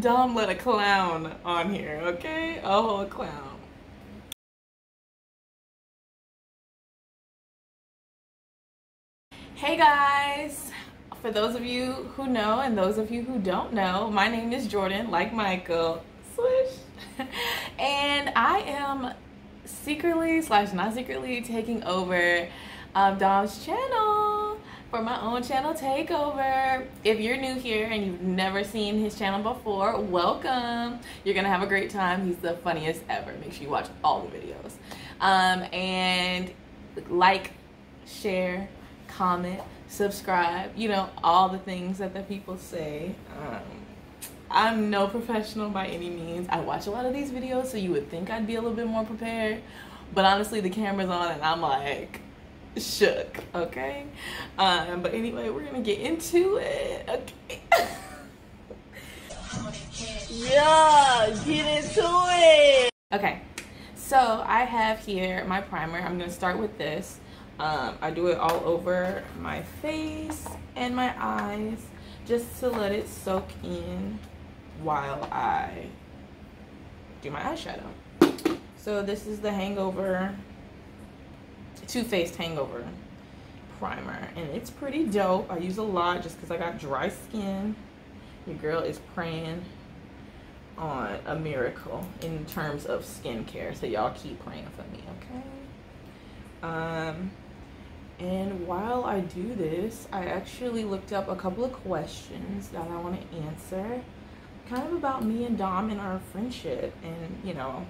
Dom let a clown on here, okay? A whole clown. Hey guys! For those of you who know and those of you who don't know, my name is Jordan, like Michael. Swish! And I am secretly slash not secretly taking over Dom's channel for my own channel takeover. If you're new here and you've never seen his channel before, welcome. You're gonna have a great time. He's the funniest ever. Make sure you watch all the videos. And like, share, comment, subscribe, you know, all the things that the people say. I'm no professional by any means. I watch a lot of these videos, so you would think I'd be a little bit more prepared, but honestly the camera's on and I'm like shook, okay? But anyway, we're gonna get into it, okay? Yeah, get into it. Okay, so I have here my primer. I'm gonna start with this. I do it all over my face and my eyes just to let it soak in while I do my eyeshadow. So this is the Hangover Two-Faced Hangover Primer, and it's pretty dope. I use a lot just because I got dry skin. Your girl is praying on a miracle in terms of skincare, so y'all keep praying for me, okay? And while I do this, I actually looked up a couple of questions that I want to answer, kind of about me and Dom and our friendship and, you know,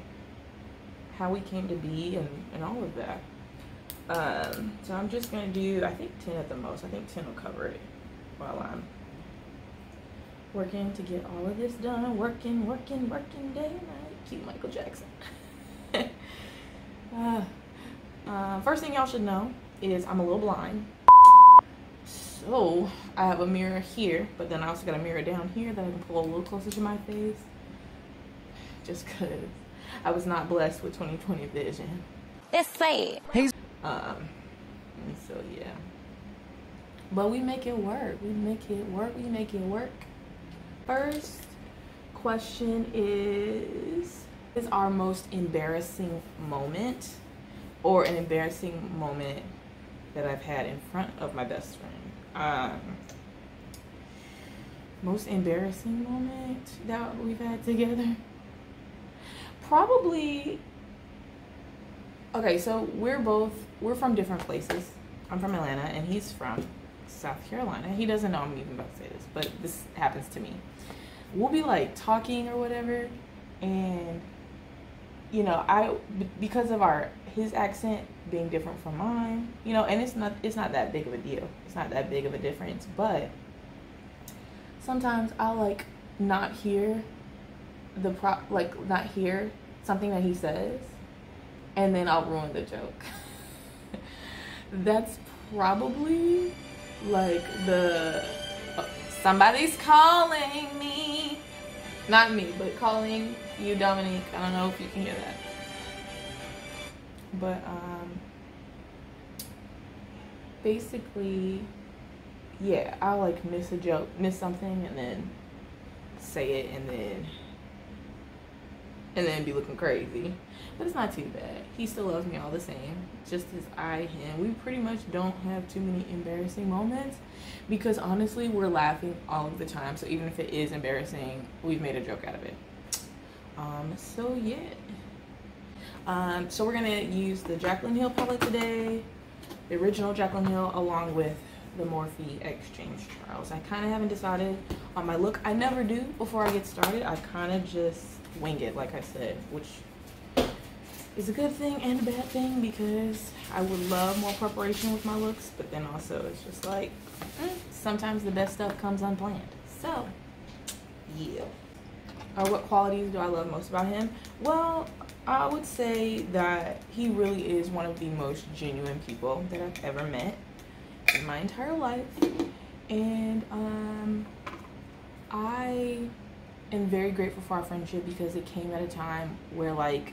how we came to be and all of that. So I'm just going to do, I think 10 at the most. I think 10 will cover it while I'm working to get all of this done. Working, working, working day and night. Cute Michael Jackson. First thing y'all should know is I'm a little blind, so I have a mirror here, but then I also got a mirror down here that I can pull a little closer to my face, just cause I was not blessed with 20/20 vision. Let's say it. And so yeah, but we make it work. We make it work. We make it work. First question is our most embarrassing moment, or an embarrassing moment that I've had in front of my best friend. Most embarrassing moment that we've had together? Probably, okay, so we're from different places. I'm from Atlanta and he's from South Carolina. He doesn't know I'm even about to say this, but this happens to me. We'll be like talking or whatever, and you know, because of his accent being different from mine, you know, and it's not that big of a deal. It's not that big of a difference, but sometimes I'll like not hear something that he says, and then I'll ruin the joke. That's probably like somebody's calling me. Not me, but calling you, Dominique. I don't know if you can hear that. But basically, yeah, I'll like miss something, and then say it, and then be looking crazy. But it's not too bad. He still loves me all the same, just as him. We pretty much don't have too many embarrassing moments because honestly, we're laughing all of the time. So even if it is embarrassing, we've made a joke out of it. So yeah. So we're gonna use the Jaclyn Hill palette today, the original Jaclyn Hill, along with the Morphe X James Charles. I kind of haven't decided on my look. I never do before I get started. I kind of just wing it, like I said, which is a good thing and a bad thing because I would love more preparation with my looks, but then also it's just like, sometimes the best stuff comes unplanned. So, yeah. What qualities do I love most about him? Well, I would say that he really is one of the most genuine people that I've ever met in my entire life. And I am very grateful for our friendship because it came at a time where like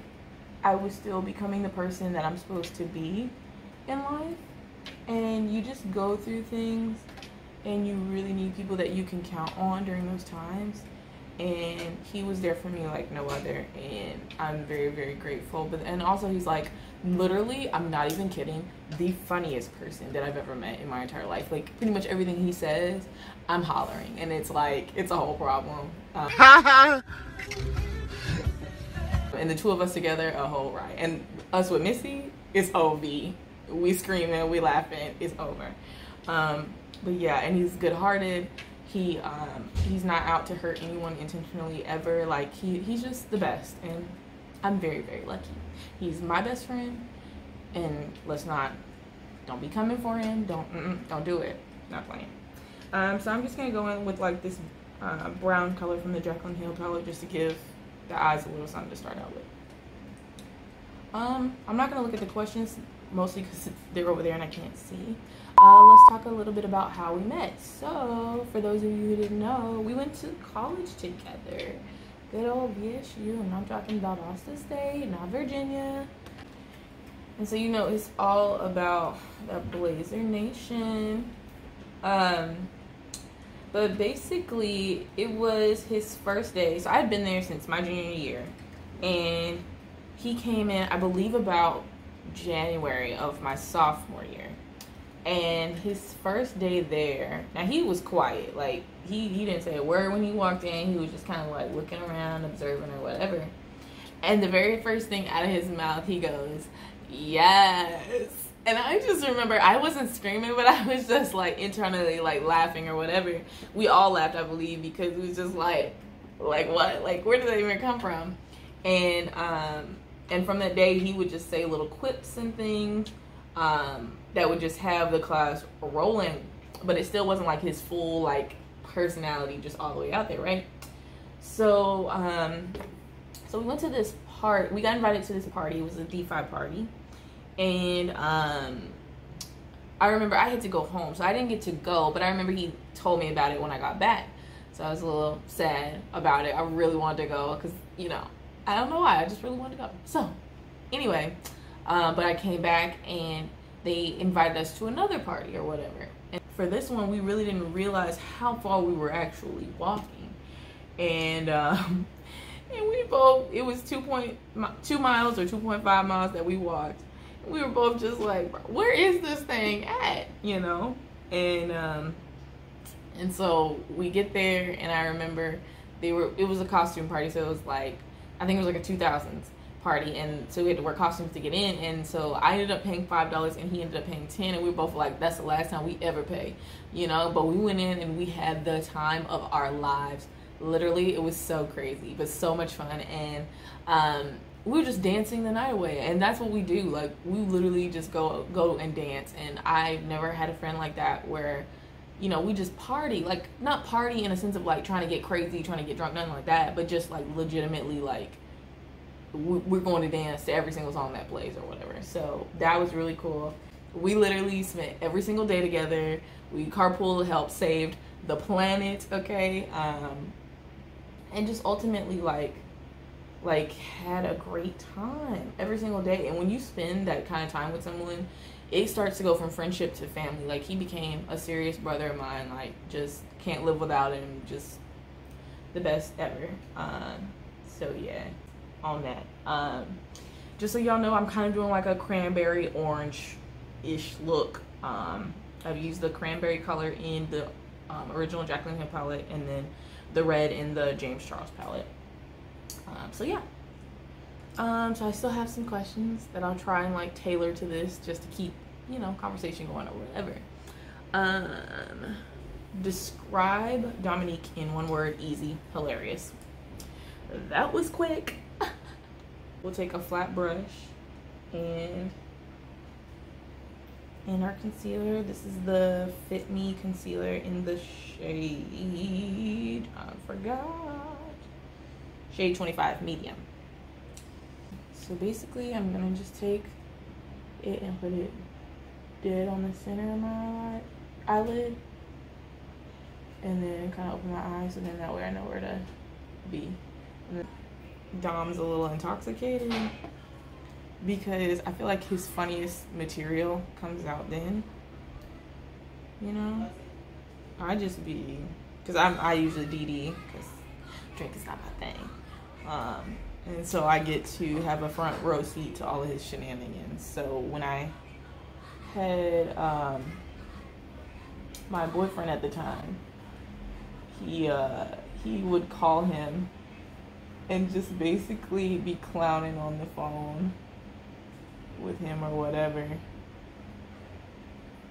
I was still becoming the person that I'm supposed to be in life. And you just go through things and you really need people that you can count on during those times. and he was there for me like no other, and I'm very, very grateful. But and also he's like, literally, I'm not even kidding, the funniest person that I've ever met in my entire life. Like pretty much everything he says, I'm hollering, and it's like, it's a whole problem. And the two of us together, a whole ride. And us with Missy, it's OV. We screaming, we laughing, it's over. But yeah, and he's good-hearted. He he's not out to hurt anyone intentionally ever. Like he's just the best, and I'm very, very lucky. He's my best friend, and let's not, don't be coming for him. Don't do it. Not playing. So I'm just gonna go in with like this brown color from the Jaclyn Hill color, just to give the eyes a little something to start out with. I'm not gonna look at the questions, mostly because they're over there and I can't see. Let's talk a little bit about how we met. So, for those of you who didn't know, we went to college together. Good old VSU, and I'm talking about Austin State, not Virginia. And so, you know, it's all about the Blazer Nation. But basically, it was his first day. So, I had been there since my junior year. And he came in, I believe, about January of my sophomore year. And his first day there, now he was quiet, like he didn't say a word when he walked in. He was just kind of like looking around, observing or whatever. And the very first thing out of his mouth, he goes, "Yes." And I just remember I wasn't screaming, but I was just like internally like laughing or whatever. We all laughed, I believe, because it was just like what, like where did that even come from? And from that day, he would just say little quips and things that would just have the class rolling, but it still wasn't like his full like personality just all the way out there, right? So so we went to this part, we got invited to this party. It was a D Fi party, and I remember I had to go home, so I didn't get to go, but I remember he told me about it when I got back, so I was a little sad about it. I really wanted to go, because you know, I don't know why, I just really wanted to go. So anyway, but I came back and they invited us to another party or whatever. And for this one, we really didn't realize how far we were actually walking. And we both, it was 2 miles or 2.5 miles that we walked. We were both just like, where is this thing at, you know? And so we get there, and I remember it was a costume party. So it was like, I think it was like a 2000s party, and so we had to wear costumes to get in. And so I ended up paying $5 and he ended up paying $10, and we were both like, that's the last time we ever pay, you know. But we went in and we had the time of our lives. Literally, it was so crazy, but so much fun. And we were just dancing the night away, and that's what we do. Like, we literally just go and dance. And I've never had a friend like that, where, you know, we just party. Like, not party in a sense of like trying to get crazy, trying to get drunk, nothing like that, but just like legitimately like we're going to dance to every single song that plays or whatever. So that was really cool. We literally spent every single day together. We carpooled, helped saved the planet, okay? And just ultimately like had a great time every single day. And when you spend that kind of time with someone, it starts to go from friendship to family. Like, he became a serious brother of mine. Like, just can't live without him. Just the best ever. So yeah, on that. Just so y'all know, I'm kind of doing like a cranberry orange-ish look. I've used the cranberry color in the original Jaclyn Hill palette, and then the red in the James Charles palette. So yeah. So I still have some questions that I'll try and like tailor to this, just to keep, you know, conversation going or whatever. Describe Dominique in one word. Easy, hilarious. That was quick. We'll take a flat brush and in our concealer. This is the Fit Me concealer in the shade, I forgot, shade 25 medium. So basically, I'm gonna just take it and put it dead on the center of my eyelid, and then kind of open my eyes, and then that way I know where to be. And then Dom's a little intoxicated, because I feel like his funniest material comes out then, you know. I just be, because I usually DD, because drink is not my thing. And so I get to have a front row seat to all of his shenanigans. So when I had my boyfriend at the time, he would call him and just basically be clowning on the phone with him or whatever.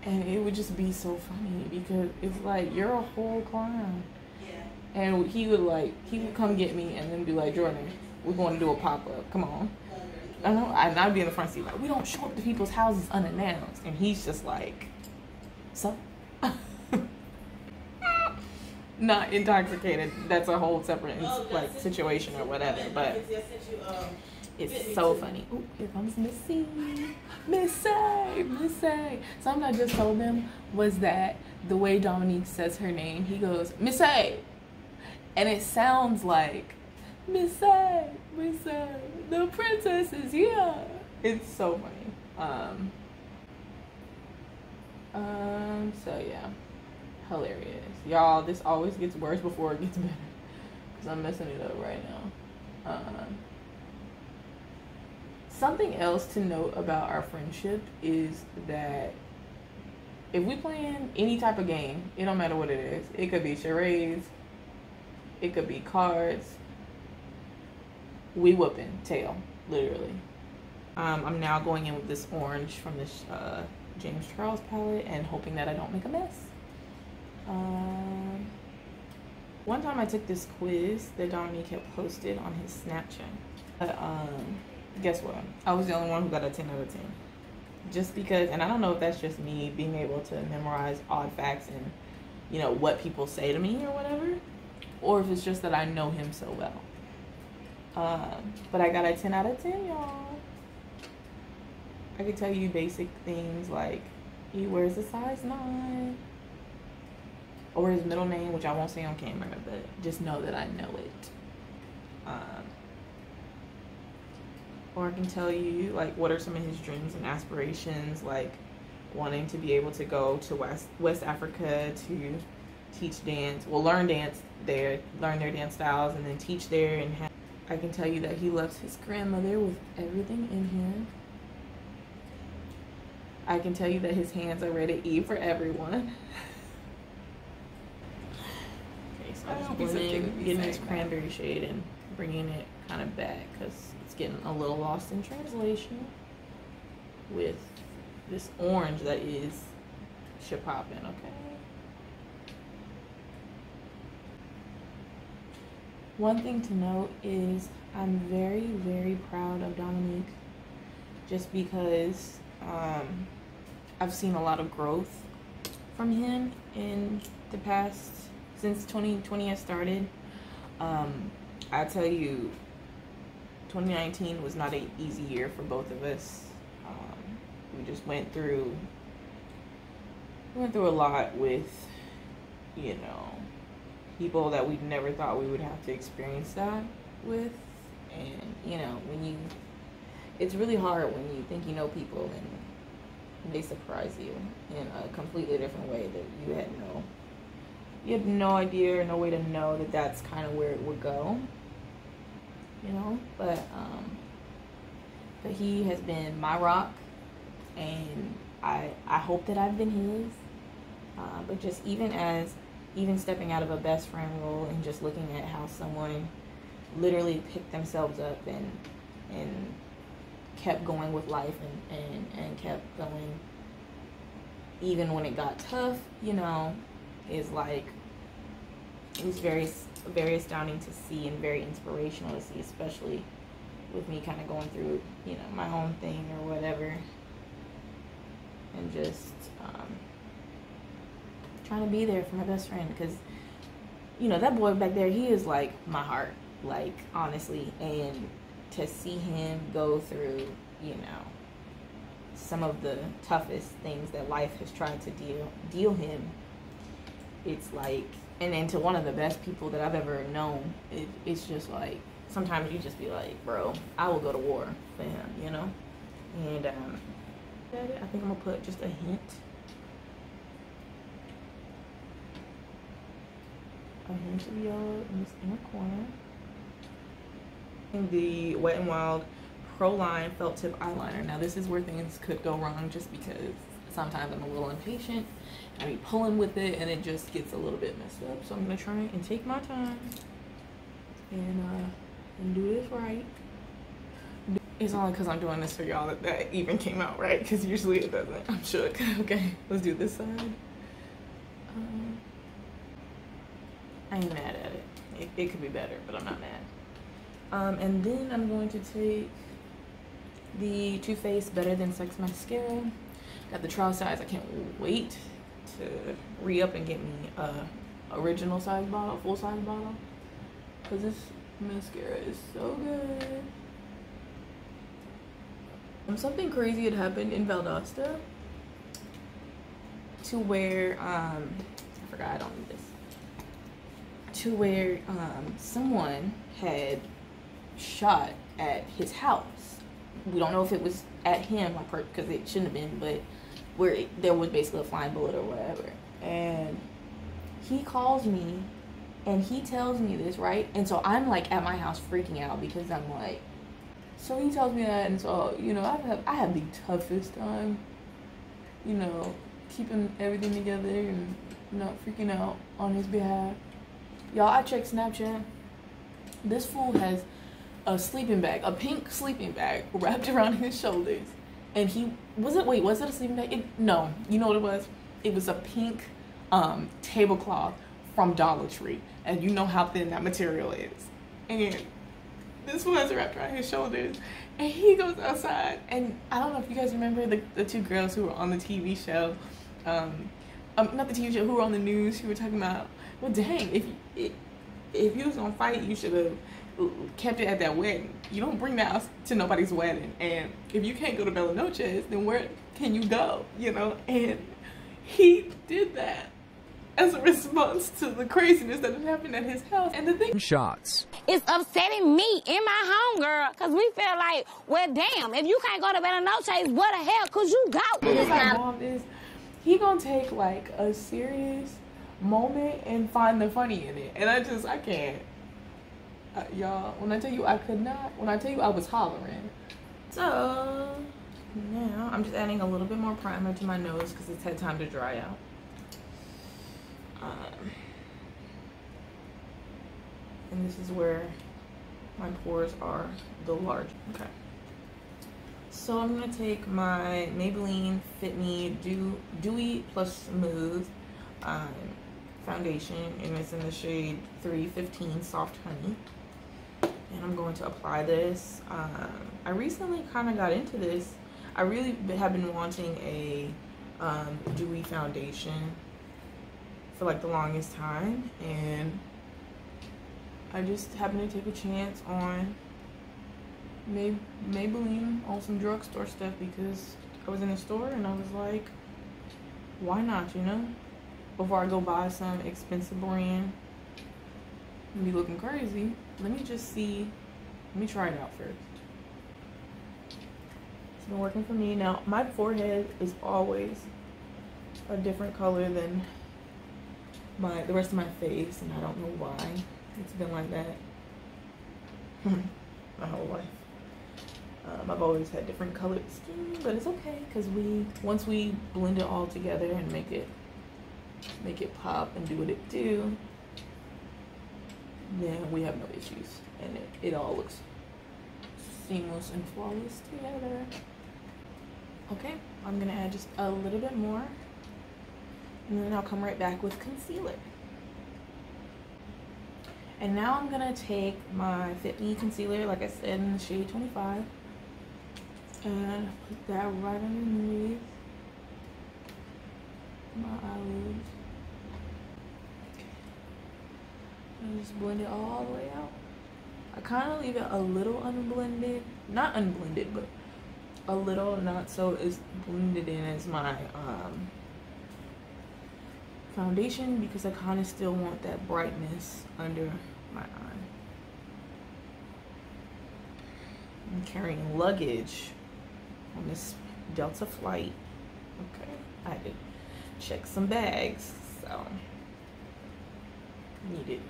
And it would just be so funny because it's like, you're a whole clown. Yeah. And he would come get me and then be like, Jordan, we're going to do a pop-up, come on. And I'd be in the front seat like, we don't show up to people's houses unannounced. And he's just like, so? Not intoxicated, that's a whole separate like situation or whatever, but it's so funny. Oh, here comes Missy. Missy. Something I just told them was that the way Dominique says her name, he goes, Missy. And it sounds like, Missy, Missy, the princess is here. It's so funny. So yeah. Hilarious. Y'all, this always gets worse before it gets better. Because I'm messing it up right now. Something else to note about our friendship is that if we playing any type of game, it don't matter what it is. It could be charades. It could be cards. We whooping tail, literally. I'm now going in with this orange from this James Charles palette and hoping that I don't make a mess. One time I took this quiz that Dominique had posted on his Snapchat. But, guess what? I was the only one who got a 10 out of 10. Just because, and I don't know if that's just me being able to memorize odd facts and, you know, what people say to me or whatever. Or if it's just that I know him so well. But I got a 10 out of 10, y'all. I could tell you basic things like he wears a size 9. Or his middle name, which I won't say on camera, but just know that I know it. Or I can tell you, like, what are some of his dreams and aspirations, like wanting to be able to go to West Africa to teach dance, well, learn dance there, learn their dance styles, and then teach there. And I can tell you that he loves his grandmother with everything in him. I can tell you that his hands are ready to eat for everyone. Getting this cranberry shade and bringing it kind of back because it's getting a little lost in translation with this orange that is shit popping. Okay. One thing to note is I'm very, very proud of Dominique just because I've seen a lot of growth from him in the past. Since 2020 has started, I tell you, 2019 was not an easy year for both of us. We just went through a lot with, you know, people that we never thought we would have to experience that with. And, you know, it's really hard when you think you know people and they surprise you in a completely different way that you had no idea or no way to know that that's kind of where it would go, you know, but he has been my rock, and I hope that I've been his, but just even stepping out of a best friend role and just looking at how someone literally picked themselves up and kept going with life and kept going even when it got tough, you know, is like, it was very, very astounding to see and very inspirational to see, especially with me kind of going through, you know, my own thing or whatever, and just trying to be there for my best friend, because, you know, that boy back there, he is like my heart, like, honestly. And to see him go through, you know, some of the toughest things that life has tried to deal him, it's like, and then to one of the best people that I've ever known, it's just like, sometimes you just be like, bro, I will go to war for him, you know? And I think I'm gonna put just a hint a hint of yellow in this inner corner. The Wet n Wild Pro-Line Felt Tip Eyeliner. Now this is where things could go wrong just because sometimes I'm a little impatient. I be pulling with it and it just gets a little bit messed up. So I'm going to try and take my time and do this right. It's only because I'm doing this for y'all that that even came out right, because usually it doesn't. I'm shook. Okay, let's do this side. I ain't mad at it. It could be better, but I'm not mad. And then I'm going to take the Too Faced Better Than Sex Mascara. Got the trial size. I can't wait to re-up and get me a original size bottle, full size bottle, because this mascara is so good. Something crazy had happened in Valdosta to where I forgot I don't need this. To where someone had shot at his house. We don't know if it was at him, because it shouldn't have been, but where there was basically a flying bullet or whatever. And he calls me and he tells me this, right? And so I'm like at my house freaking out because I'm like, so he tells me that, and so, you know, I have the toughest time, you know, keeping everything together and not freaking out on his behalf. Y'all, I checked Snapchat. This fool has a sleeping bag, a pink sleeping bag wrapped around his shoulders. And he, was it a sleeping bag? No, you know what it was? It was a pink tablecloth from Dollar Tree. And you know how thin that material is. And this was wrapped around his shoulders, and he goes outside, and I don't know if you guys remember the two girls who were on the TV show, not the TV show, who were on the news, who were talking about, well, dang, if you was gonna fight, you should have kept it at that wedding. You don't bring that out to nobody's wedding, and if you can't go to Bella Noche's, then where can you go, you know? And he did that as a response to the craziness that had happened at his house. And the thing shots. It's upsetting me and my homegirl, because we feel like, well, damn, if you can't go to Bella Noche, where the hell could you go? This mom is, he gonna take like a serious moment and find the funny in it. And I can't. Y'all, when I tell you I could not, when I tell you I was hollering. So now I'm just adding a little bit more primer to my nose because it's had time to dry out. And this is where my pores are the largest. Okay. So I'm going to take my Maybelline Fit Me Dewy Plus Smooth foundation, and it's in the shade 315 Soft Honey. And I'm going to apply this. I recently kind of got into this. I really have been wanting a dewy foundation for like the longest time, and I just happened to take a chance on Maybelline on some drugstore stuff because I was in the store and I was like, why not, you know, before I go buy some expensive brand and be looking crazy. Let me try it out first. It's been working for me. Now my forehead is always a different color than the rest of my face, and I don't know why it's been like that my whole life. I've always had different colored skin, but it's okay because once we blend it all together and make it pop and do what it do, then we have no issues, and it all looks seamless and flawless together. Okay, I'm gonna add just a little bit more. And then I'll come right back with concealer. And now I'm gonna take my Fit Me concealer, like I said, in the shade 25, and put that right underneath my eyelids. And just blend it all the way out. I kind of leave it a little unblended, not unblended, but a little not so as blended in as my foundation, because I kind of still want that brightness under my eye. I'm carrying luggage on this Delta flight. Okay, I had to check some bags, so needed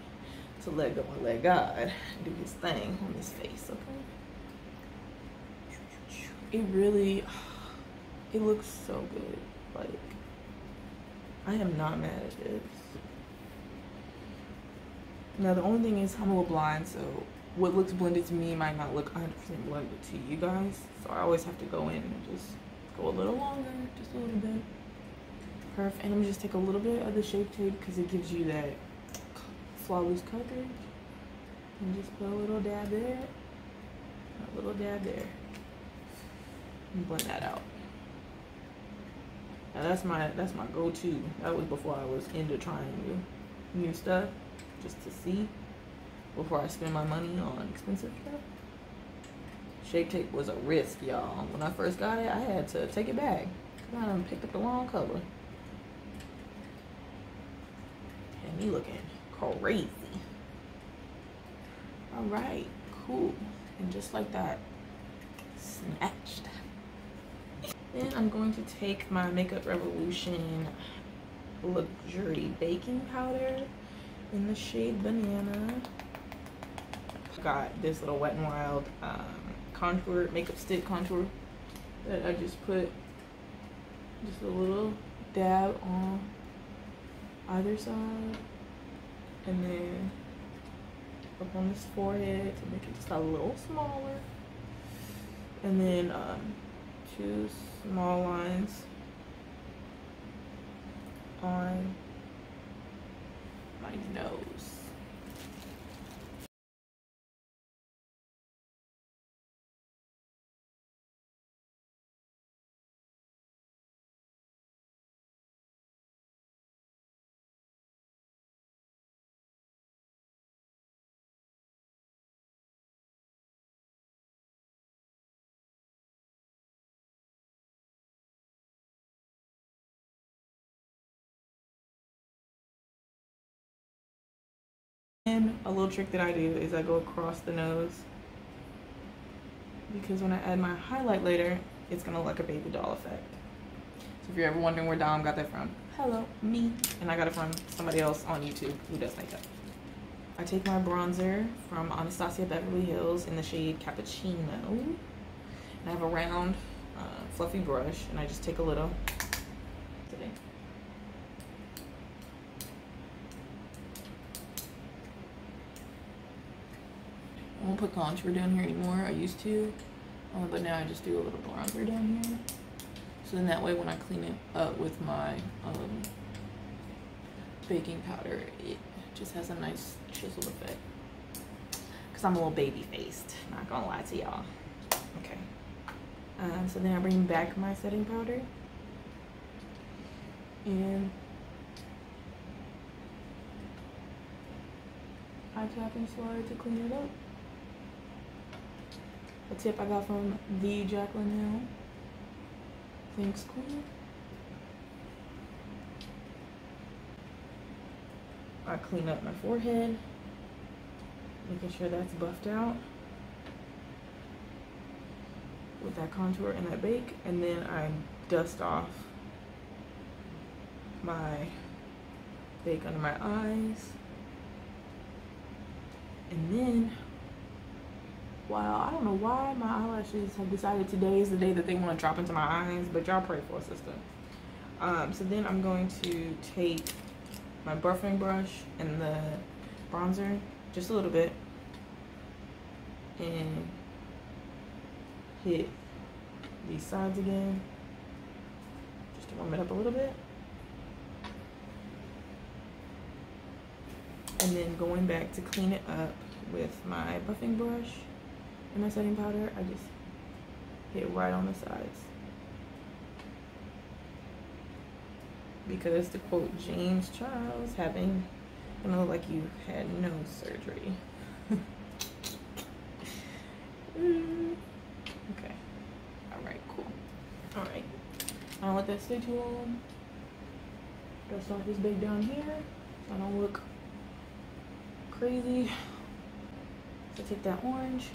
to let go and let God do his thing on his face, okay? It really, it looks so good. Like, I am not mad at this. Now, the only thing is I'm a little blind, so what looks blended to me might not look 100% blended to you guys. So I always have to go in and just go a little longer, just a little bit. Perfect. And I'm just take a little bit of the Shape Tape because it gives you that flawless coverage. And just put a little dab there, a little dab there, and blend that out. Now that's my go-to. That was before I was into trying new stuff, just to see before I spend my money on expensive stuff. Shape Tape was a risk, y'all. When I first got it, I had to take it back. I done picked up the wrong color. Had me looking crazy. All right, cool. And just like that, snatched. Then I'm going to take my Makeup Revolution Luxury Baking Powder in the shade Banana. Got this little Wet n Wild contour, makeup stick contour that I just put just a little dab on either side and then up on this forehead to make it just a little smaller, and then two small lines on my nose. And a little trick that I do is I go across the nose, because when I add my highlight later, it's gonna look like a baby doll effect. So if you're ever wondering where Dom got that from, hello, me. And I got it from somebody else on YouTube who does makeup. I take my bronzer from Anastasia Beverly Hills in the shade Cappuccino. And I have a round, fluffy brush, and I just take a little today. I won't put contour down here anymore. I used to, but now I just do a little bronzer down here. So then that way when I clean it up with my baking powder, it just has a nice chiseled effect. Because I'm a little baby-faced, not gonna lie to y'all. Okay. So then I bring back my setting powder. And I tap and slide to clean it up. A tip I got from the Jaclyn Hill. Thanks, Queen. I clean up my forehead, making sure that's buffed out with that contour and that bake, and then I dust off my bake under my eyes, and then. Wow, I don't know why my eyelashes have decided today is the day that they want to drop into my eyes, but y'all pray for a sister. So then I'm going to take my buffing brush and the bronzer, just a little bit, and hit these sides again, just to warm it up a little bit. And then going back to clean it up with my buffing brush and my setting powder, I just hit right on the sides. Because to quote James Charles, having, you know, like you had no surgery. Okay. Alright, cool. Alright. I don't let that stay too long. Dust off this big down here so I don't look crazy. So take that orange,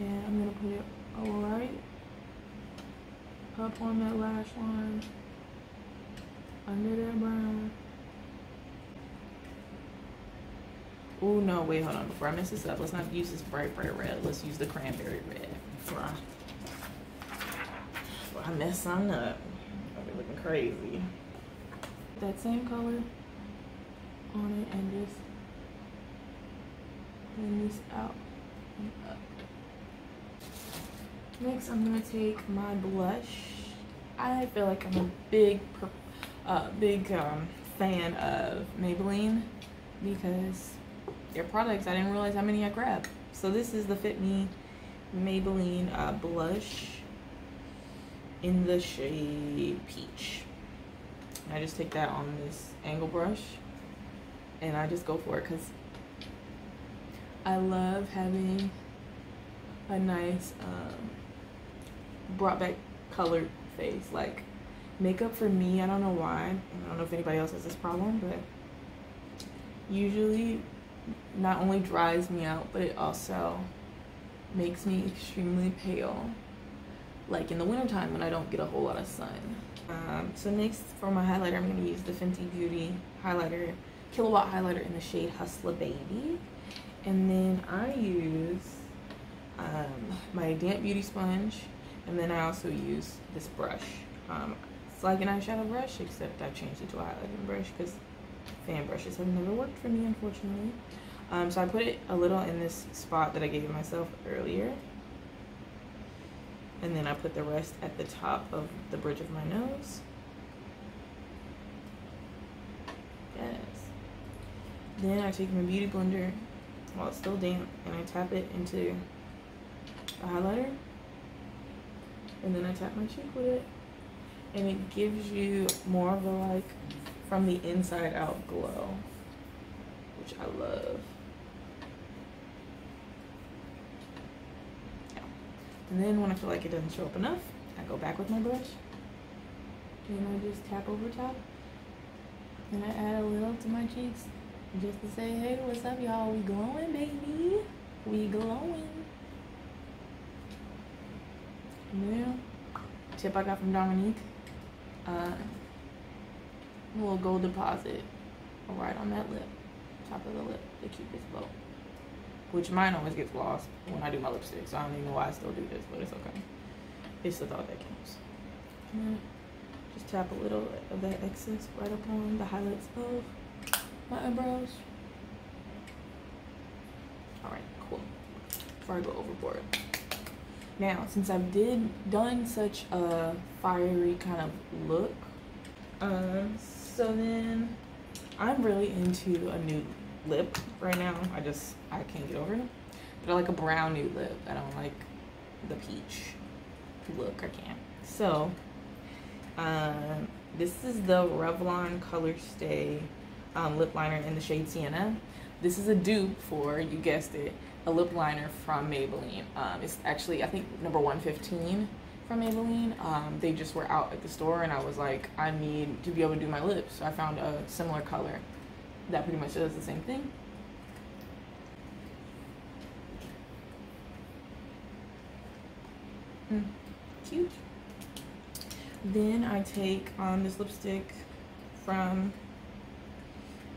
and I'm gonna put it all right up on that lash line, under that brown, Oh no, wait, hold on. Before I mess this up, let's not use this bright, bright red. Let's use the cranberry red. Before I mess something up. I'll be looking crazy. That same color on it and just bring this out and up. Next, I'm gonna take my blush. I feel like I'm a big fan of Maybelline because their products, I didn't realize how many I grabbed. So this is the Fit Me Maybelline blush in the shade Peach. And I just take that on this angle brush and I just go for it because I love having a nice brought back colored face. Like makeup for me, I don't know why, I don't know if anybody else has this problem, but usually not only dries me out, but it also makes me extremely pale, like in the wintertime when I don't get a whole lot of sun. So next for my highlighter, I'm going to use the Fenty Beauty highlighter, Kilowatt highlighter in the shade Hustler Baby. And then I use my damp beauty sponge, and then I also use this brush. It's like an eyeshadow brush, except I changed it to a highlighting brush because fan brushes have never worked for me, unfortunately. So I put it a little in this spot that I gave myself earlier, and then I put the rest at the top of the bridge of my nose. Yes. Then I take my beauty blender while it's still damp and I tap it into the highlighter, and then I tap my cheek with it, and it gives you more of a like from the inside out glow, which I love. Yeah. And then when I feel like it doesn't show up enough, I go back with my brush and I just tap over top and I add a little to my cheeks just to say, hey, what's up y'all, we glowing baby, we glowing. And tip I got from Dominique, a little gold deposit right on that lip, top of the lip, to keep this bow, which mine always gets lost when I do my lipstick, so I don't even know why I still do this, but it's okay, it's the thought that counts. And then just tap a little of that excess right upon the highlights of my eyebrows. All right, cool, before I go overboard. Now, since I've done such a fiery kind of look, so then I'm really into a nude lip right now. I can't get over it. But I like a brown nude lip. I don't like the peach look. I can't. So, this is the Revlon Colorstay lip liner in the shade Sienna. This is a dupe for, you guessed it, a lip liner from Maybelline. It's actually, I think, number 115 from Maybelline. They just were out at the store and I was like, I need to be able to do my lips. So I found a similar color that pretty much does the same thing. Cute. Then I take this lipstick from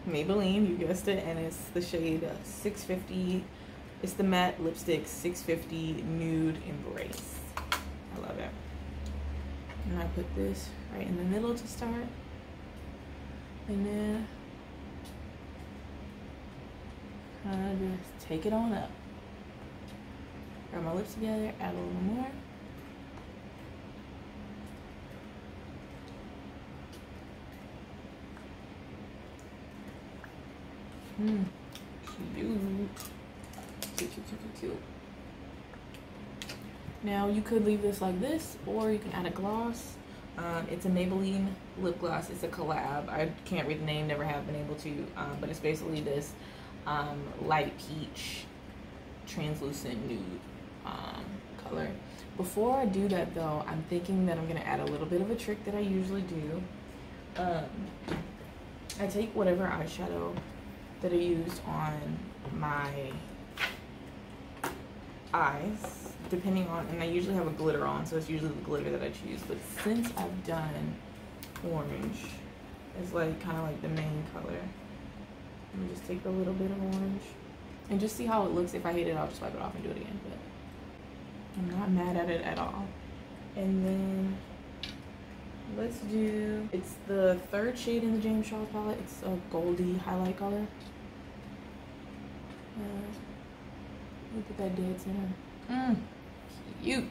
Maybelline, you guessed it, and it's the shade 650. It's the matte lipstick 650 Nude Embrace. I love it. And I put this right in the middle to start. And then I just take it on up. Grab my lips together, add a little more. Cute. Cute. Now you could leave this like this, or you can add a gloss. It's a Maybelline lip gloss. It's a collab. I can't read the name, never have been able to, but it's basically this light peach translucent nude color. Before I do that though, I'm thinking that I'm gonna add a little bit of a trick that I usually do. I take whatever eyeshadow that I used on my eyes, depending on, and I usually have a glitter on, so it's usually the glitter that I choose, but since I've done orange, it's like kind of like the main color, Let me just take a little bit of orange and just see how it looks. If I hate it, I'll just wipe it off and do it again, but I'm not mad at it at all. And then let's do, it's the third shade in the James Charles palette. It's a goldy highlight color. Look at that dead center. Cute.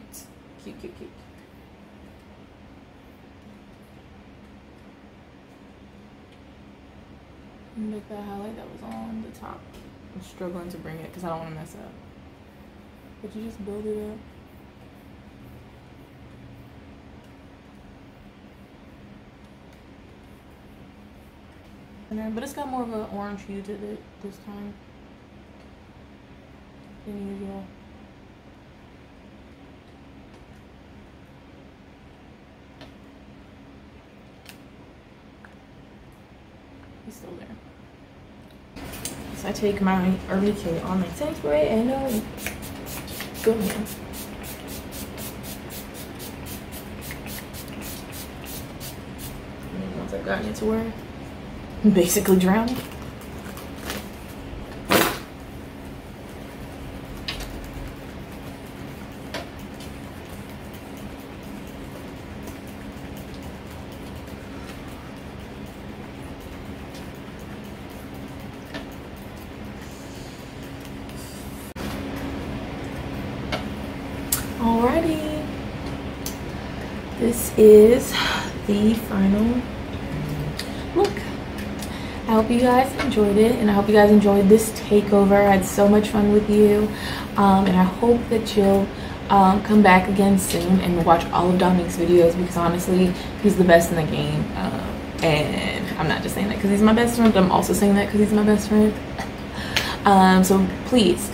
Cute, cute, cute. Make that highlight that was on the top. I'm struggling to bring it because I don't want to mess up. But you just build it up. And then, but it's got more of an orange hue to it this time than usual. It's still there. So I take my RBK on my tank spray and go ahead. And once I've gotten it to where I'm basically drowning, is the final look. I hope you guys enjoyed it, and I hope you guys enjoyed this takeover. I had so much fun with you, and I hope that you'll come back again soon and watch all of Dominique's videos, because honestly he's the best in the game. And I'm not just saying that because he's my best friend, but I'm also saying that because he's my best friend. So please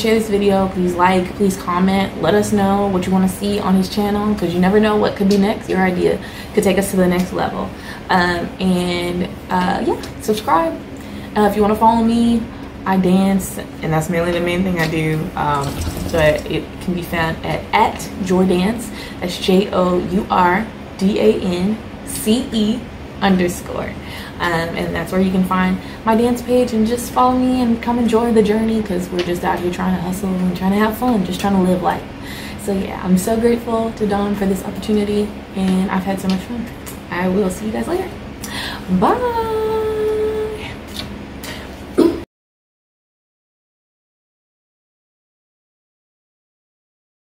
share this video, please like, please comment, let us know what you want to see on his channel, because you never know what could be next. Your idea could take us to the next level. Yeah, subscribe. If you want to follow me, I dance, and that's mainly the main thing I do, but it can be found at Jourdance. That's JOURDANCE_ and that's where you can find my dance page, and just follow me and come enjoy the journey, because we're just out here trying to hustle and trying to have fun, just trying to live life. So yeah, I'm so grateful to Dom for this opportunity, and I've had so much fun. I will see you guys later. Bye.